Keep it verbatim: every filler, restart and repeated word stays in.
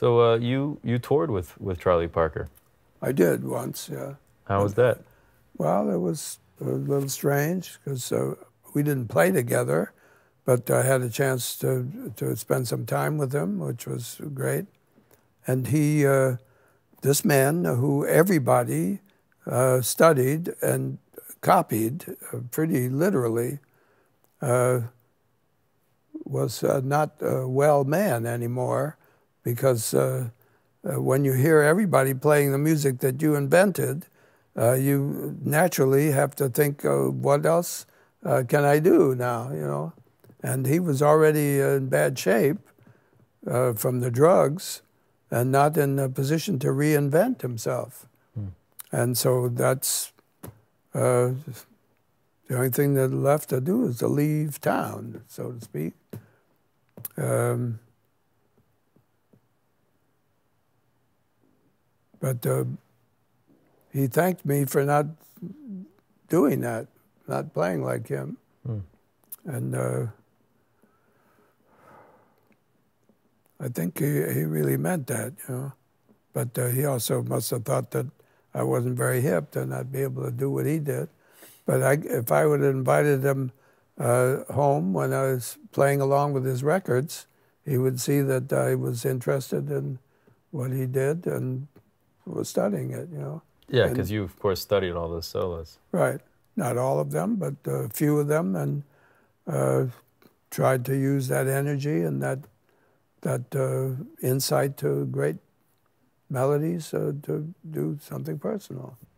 So uh, you you toured with with Charlie Parker. I did once, yeah. How was that? Well, it was a little strange because uh, we didn't play together, but I had a chance to to spend some time with him, which was great. And he, uh, this man who everybody uh, studied and copied uh, pretty literally, uh, was uh, not a well man anymore, because uh, uh, when you hear everybody playing the music that you invented, uh, you naturally have to think, oh, what else uh, can I do now, you know? And he was already in bad shape uh, from the drugs and not in a position to reinvent himself. Hmm. And so that's uh, the only thing that left to do is to leave town, so to speak. Um, But uh, he thanked me for not doing that, not playing like him. Mm. And uh, I think he, he really meant that, you know. But uh, he also must have thought that I wasn't very hip to not be able to do what he did. But I, if I would have invited him uh, home when I was playing along with his records, he would see that I was interested in what he did and was studying it, you know. Yeah, because you, of course, studied all those solos. Right. Not all of them, but a uh, few of them, and uh, tried to use that energy and that that uh, insight to great melodies uh, to do something personal.